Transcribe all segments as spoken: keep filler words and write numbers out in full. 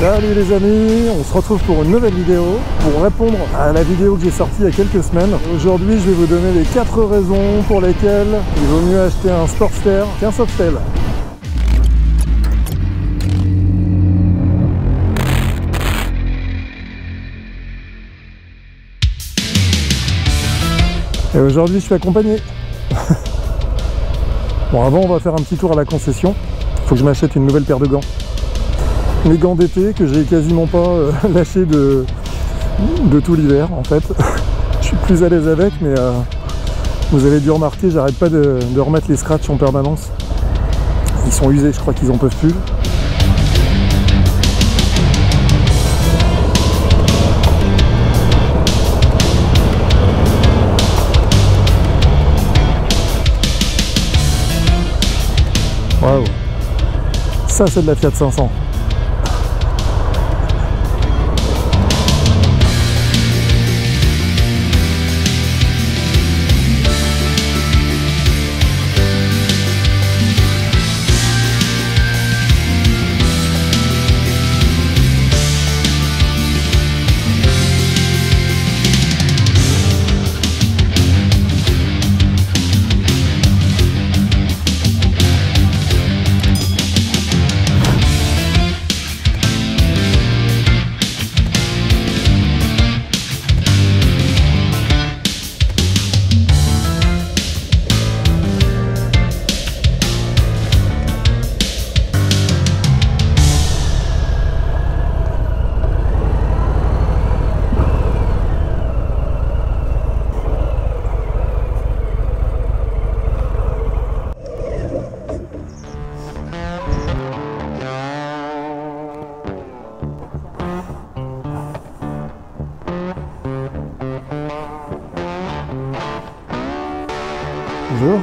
Salut les amis, on se retrouve pour une nouvelle vidéo pour répondre à la vidéo que j'ai sortie il y a quelques semaines. Aujourd'hui, je vais vous donner les quatre raisons pour lesquelles il vaut mieux acheter un Sportster qu'un Softail. Et aujourd'hui, je suis accompagné. Bon, avant, on va faire un petit tour à la concession. Il faut que je m'achète une nouvelle paire de gants. Mes gants d'été que j'ai quasiment pas euh, lâché de, de tout l'hiver, en fait. Je suis plus à l'aise avec, mais euh, vous avez dû remarquer, j'arrête pas de, de remettre les scratchs en permanence. Ils sont usés, je crois qu'ils en peuvent plus. Waouh, ça c'est de la Fiat cinq cents. Bonjour.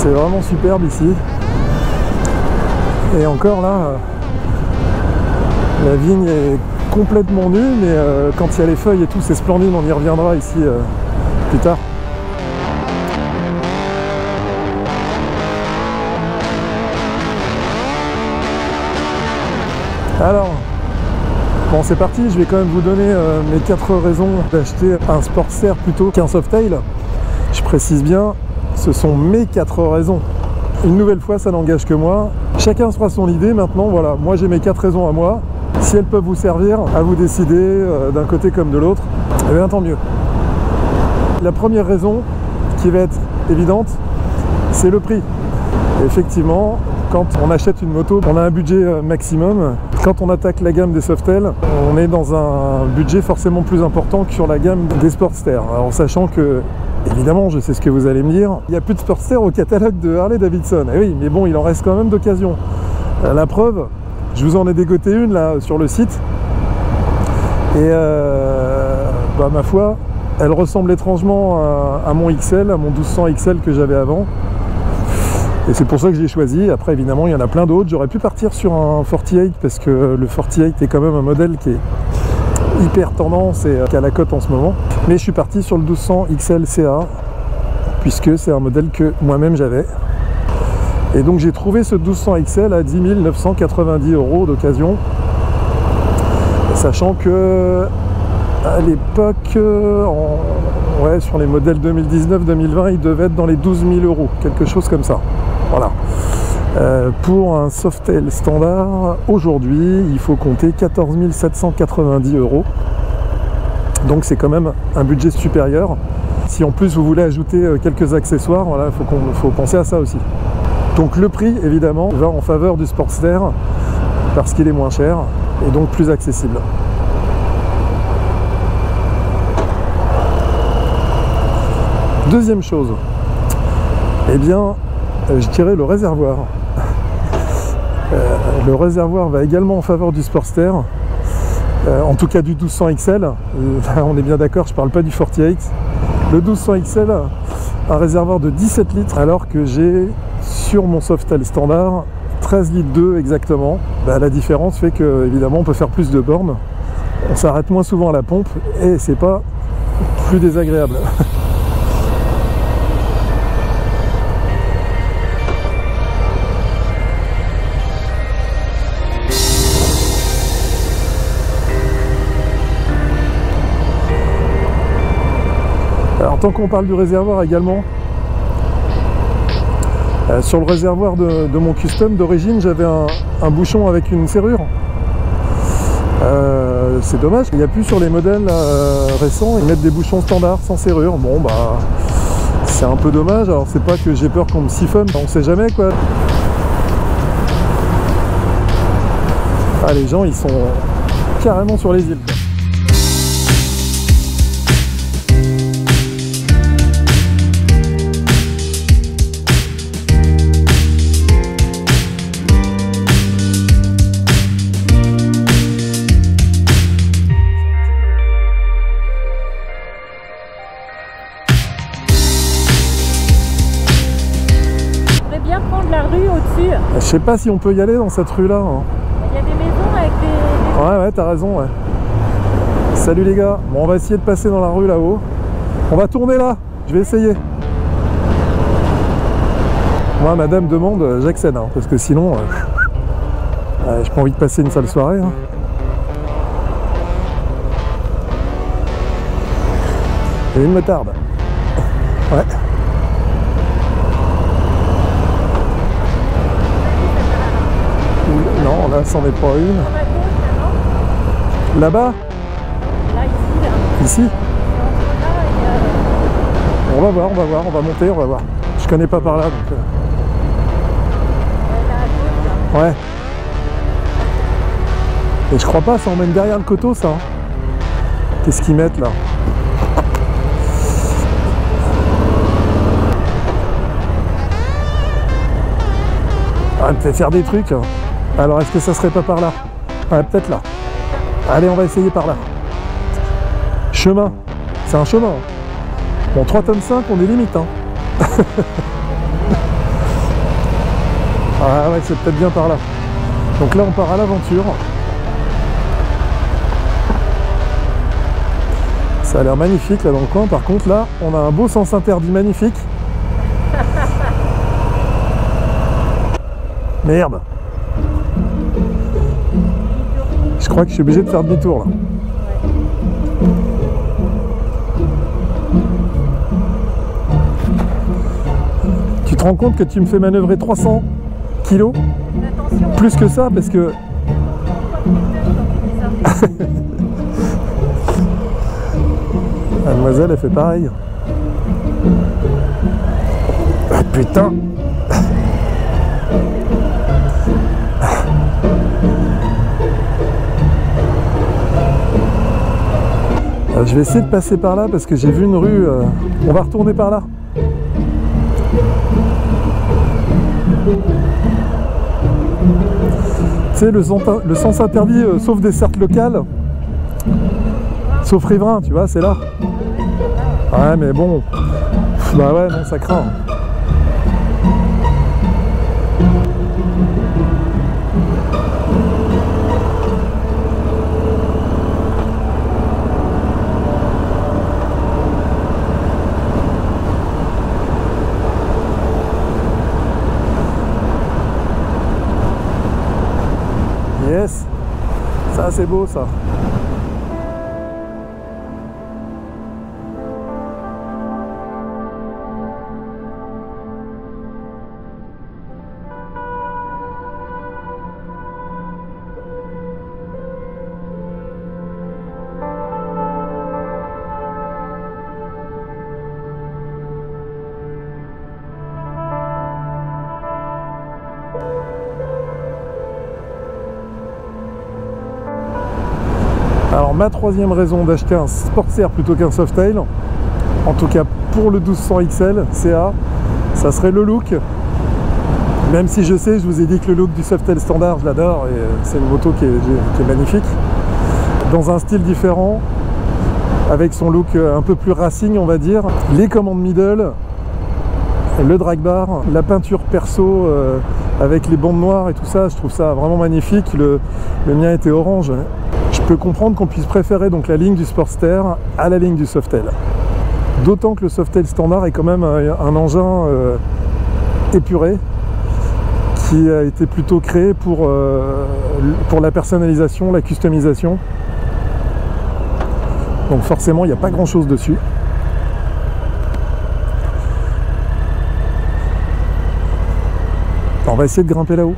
C'est vraiment superbe ici. Et encore là, euh, la vigne est complètement nue, mais euh, quand il y a les feuilles et tout, c'est splendide, on y reviendra ici euh, plus tard. Alors, bon c'est parti, je vais quand même vous donner euh, mes quatre raisons d'acheter un Sportster plutôt qu'un Softail. Je précise bien. Ce sont mes quatre raisons. Une nouvelle fois, ça n'engage que moi. Chacun se fera son idée maintenant, voilà. Moi, j'ai mes quatre raisons à moi. Si elles peuvent vous servir à vous décider euh, d'un côté comme de l'autre, eh bien, tant mieux. La première raison, qui va être évidente, c'est le prix. Effectivement, quand on achète une moto, on a un budget maximum. Quand on attaque la gamme des Softail, on est dans un budget forcément plus important que sur la gamme des Sportster. En sachant que évidemment, je sais ce que vous allez me dire, il n'y a plus de Sportster au catalogue de Harley-Davidson. Eh oui, mais bon, il en reste quand même d'occasion. La preuve, je vous en ai dégoté une là sur le site. Et euh, bah, ma foi, elle ressemble étrangement à, à mon X L, à mon douze cents X L que j'avais avant. Et c'est pour ça que j'ai choisi. Après, évidemment, il y en a plein d'autres. J'aurais pu partir sur un quarante-huit parce que le quarante-huit est quand même un modèle qui est hyper tendance et qui a la cote en ce moment, mais je suis parti sur le douze cents X L C A puisque c'est un modèle que moi-même j'avais, et donc j'ai trouvé ce douze cents X L à dix mille neuf cent quatre-vingt-dix euros d'occasion, sachant que à l'époque en... ouais, sur les modèles deux mille dix-neuf deux mille vingt il devait être dans les douze mille euros, quelque chose comme ça, voilà. Euh, pour un Softail standard, aujourd'hui, il faut compter quatorze mille sept cent quatre-vingt-dix euros. Donc c'est quand même un budget supérieur. Si en plus vous voulez ajouter quelques accessoires, voilà, il faut, faut penser à ça aussi. Donc le prix, évidemment, va en faveur du Sportster parce qu'il est moins cher et donc plus accessible. Deuxième chose, eh bien, je dirais le réservoir. Euh, Le réservoir va également en faveur du Sportster, euh, en tout cas du douze cents X L. Euh, on est bien d'accord, je ne parle pas du quarante-huit. Le douze cents X L, un réservoir de dix-sept litres, alors que j'ai sur mon Softail standard treize litres deux exactement. Bah, la différence fait que évidemment on peut faire plus de bornes, on s'arrête moins souvent à la pompe et c'est pas plus désagréable. Alors tant qu'on parle du réservoir également, euh, sur le réservoir de, de mon custom d'origine j'avais un, un bouchon avec une serrure. Euh, c'est dommage, il n'y a plus sur les modèles euh, récents, ils mettent des bouchons standards sans serrure. Bon bah c'est un peu dommage, alors c'est pas que j'ai peur qu'on me siphonne, on sait jamais quoi. Ah, les gens ils sont carrément sur les îles quoi. Je sais pas si on peut y aller dans cette rue là. Il y a des maisons avec des... Ouais ouais, t'as raison ouais. Salut les gars, bon on va essayer de passer dans la rue là-haut. On va tourner là, je vais essayer. Moi madame demande, j'accède hein, parce que sinon euh, euh, j'ai pas envie de passer une sale soirée hein. Et une motarde. Ouais. Non, là, c'en est pas une. Là-bas ? Là, ici, là. Ici ? On va voir, on va voir, on va monter, on va voir. Je connais pas par là, donc... Ouais. Et je crois pas, ça emmène derrière le coteau, ça. Qu'est-ce qu'ils mettent, là ? Ah, peut-être faire des trucs. Alors, est-ce que ça serait pas par là? Ouais, peut-être là. Allez, on va essayer par là. Chemin. C'est un chemin. Hein. Bon, trois tonnes cinq, on est limite. Hein. Ah ouais, c'est peut-être bien par là. Donc là, on part à l'aventure. Ça a l'air magnifique, là, dans le coin. Par contre, là, on a un beau sens interdit magnifique. Merde. Je crois que je suis obligé de faire demi-tour là. Tu te rends compte que tu me fais manœuvrer trois cents kilos? Plus que ça parce que... Mademoiselle, elle fait pareil. Ah, putain! Je vais essayer de passer par là parce que j'ai vu une rue. Euh... On va retourner par là. Tu sais, le, le sens interdit, euh, sauf des certes locales, sauf riverains, tu vois, c'est là. Ouais, mais bon. Bah ouais, non, ça craint. Yes, ça c'est beau ça. Alors ma troisième raison d'acheter un Sportster plutôt qu'un Softail, en tout cas pour le douze cents X L C A, ça serait le look. Même si je sais, je vous ai dit que le look du Softail standard, je l'adore et c'est une moto qui est, qui est magnifique. Dans un style différent, avec son look un peu plus racing, on va dire. Les commandes middle, le drag bar, la peinture perso euh, avec les bandes noires et tout ça, je trouve ça vraiment magnifique. Le, le mien était orange. Je peux comprendre qu'on puisse préférer donc la ligne du Sportster à la ligne du Softail. D'autant que le Softail standard est quand même un, un engin euh, épuré qui a été plutôt créé pour, euh, pour la personnalisation, la customisation. Donc forcément, il n'y a pas grand chose dessus. On va essayer de grimper là-haut.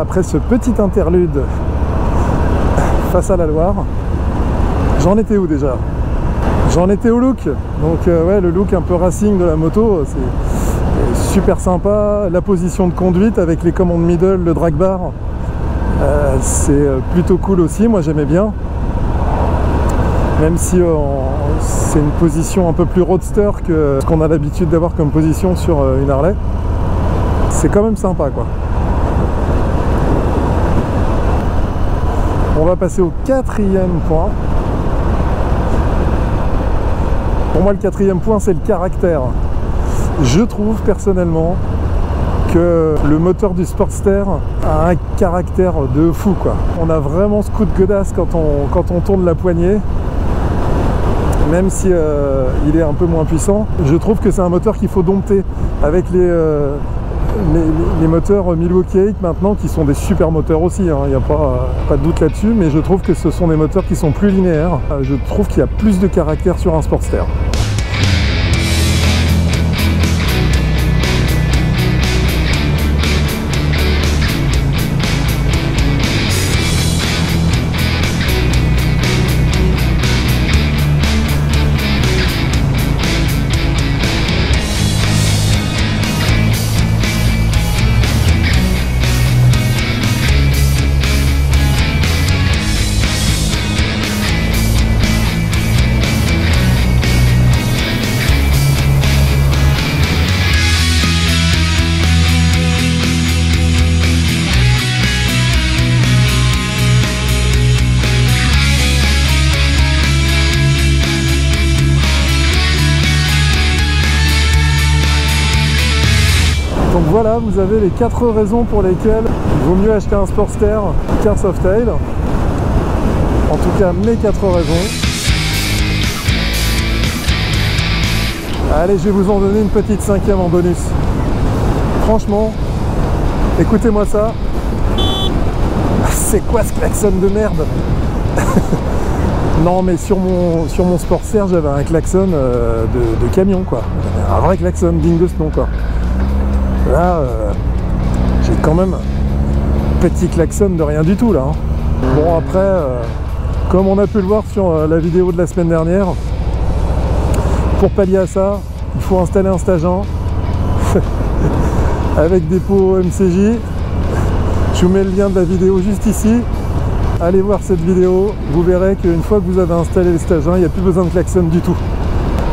Après ce petit interlude face à la Loire, j'en étais où déjà? J'en étais au look. Donc euh, ouais, le look un peu racing de la moto, c'est super sympa. La position de conduite avec les commandes middle, le drag bar, euh, c'est plutôt cool aussi. Moi j'aimais bien. Même si euh, c'est une position un peu plus roadster que ce qu'on a l'habitude d'avoir comme position sur euh, une Harley. C'est quand même sympa quoi. On va passer au quatrième point. Pour moi, le quatrième point, c'est le caractère. Je trouve personnellement que le moteur du Sportster a un caractère de fou, quoi. On a vraiment ce coup de godasse quand on, quand on tourne la poignée, même si euh, il est un peu moins puissant. Je trouve que c'est un moteur qu'il faut dompter avec les... Euh, Les, les, les moteurs Milwaukee huit maintenant qui sont des super moteurs aussi, il hein, n'y a pas, pas de doute là-dessus, mais je trouve que ce sont des moteurs qui sont plus linéaires. Je trouve qu'il y a plus de caractère sur un Sportster. Voilà, vous avez les quatre raisons pour lesquelles il vaut mieux acheter un Sportster qu'un Softail. En tout cas, mes quatre raisons. Allez, je vais vous en donner une petite cinquième en bonus. Franchement, écoutez-moi ça. C'est quoi ce klaxon de merde? Non, mais sur mon, sur mon Sportster, j'avais un klaxon de, de camion, quoi. un vrai klaxon, digne de ce nom, quoi. Là, euh, j'ai quand même un petit klaxon de rien du tout, là. Hein. Bon, après, euh, comme on a pu le voir sur euh, la vidéo de la semaine dernière, pour pallier à ça, il faut installer un stage un avec des pots M C J. Je vous mets le lien de la vidéo juste ici. Allez voir cette vidéo, vous verrez qu'une fois que vous avez installé le stage un, il n'y a plus besoin de klaxon du tout.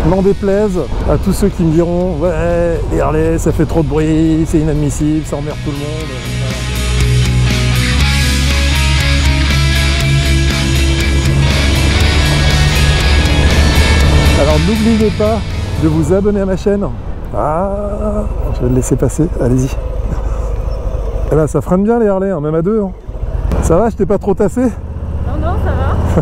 N'en déplaise à tous ceux qui me diront « Ouais, les Harley, ça fait trop de bruit, c'est inadmissible, ça emmerde tout le monde. » Alors n'oubliez pas de vous abonner à ma chaîne. Ah, je vais le laisser passer, allez-y. Eh ben ça freine bien les Harley, hein, même à deux. Hein. Ça va, je t'ai pas trop tassé? Non, non, ça va.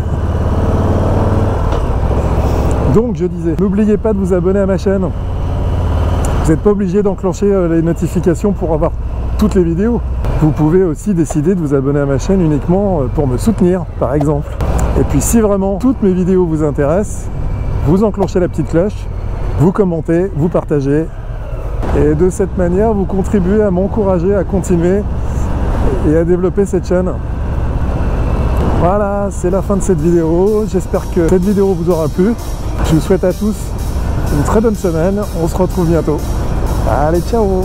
Donc je disais, n'oubliez pas de vous abonner à ma chaîne. Vous n'êtes pas obligé d'enclencher les notifications pour avoir toutes les vidéos. Vous pouvez aussi décider de vous abonner à ma chaîne uniquement pour me soutenir, par exemple. Et puis si vraiment toutes mes vidéos vous intéressent, vous enclenchez la petite cloche, vous commentez, vous partagez. Et de cette manière, vous contribuez à m'encourager à continuer et à développer cette chaîne. Voilà, c'est la fin de cette vidéo. J'espère que cette vidéo vous aura plu. Je vous souhaite à tous une très bonne semaine. On se retrouve bientôt. Allez, ciao!